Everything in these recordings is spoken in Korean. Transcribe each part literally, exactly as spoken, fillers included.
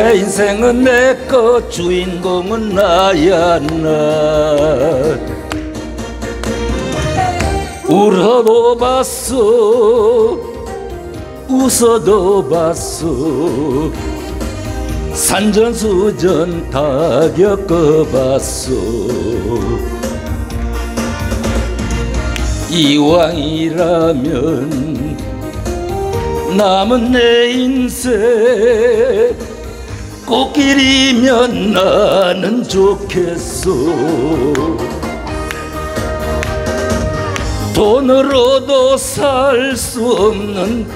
내 인생은 내 것 주인공은 나야 나. 울어도 봤어 웃어도 봤어 산전수전 다 겪어봤어. 이왕이라면 남은 내 인생 꽃길이면 나는 좋겠어. 돈으로도 살 수 없는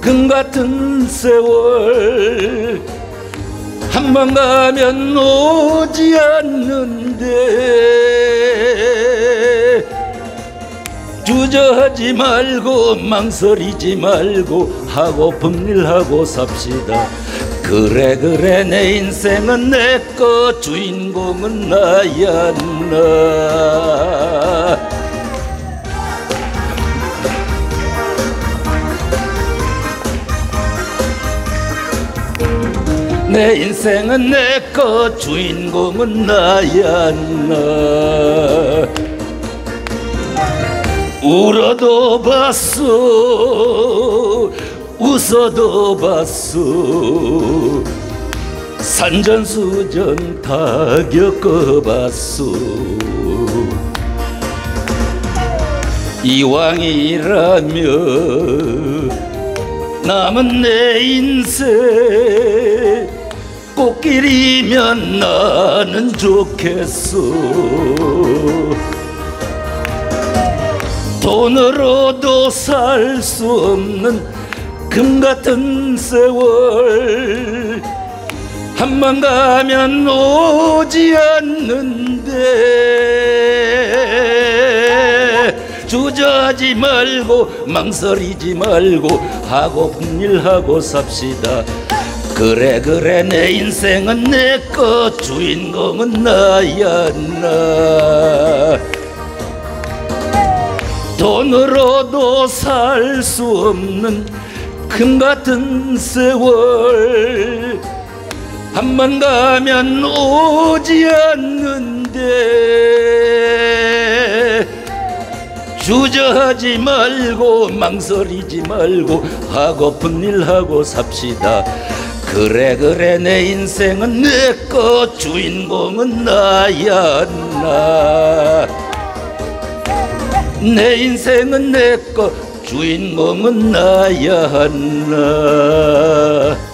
금 같은 세월 한 번 가면 오지 않는데 주저하지 말고 망설이지 말고 하고픈 일 하고 삽시다. 그래 그래 내 인생은 내 것 주인공은 나야 나. 내 인생은 내 것 주인공은 나야 나. 울어도 봤어 웃어도 봤어 산전수전 다 겪어봤어. 이왕이라면 남은 내 인생 꽃길이면 나는 좋겠어. 돈으로도 살 수 없는 금 같은 세월 한 번 가면 오지 않는데 주저하지 말고 망설이지 말고 하고픈 일 하고 삽시다. 그래 그래 내 인생은 내 것 주인공은 나야 나. 돈으로도 살 수 없는 금 같은 세월 한 번 가면 오지 않는데 주저하지 말고 망설이지 말고 하고픈 일 하고 삽시다. 그래 그래 내 인생은 내 것 주인공은 나야 나. 내 인생은 내 것 주인공은 나야 나.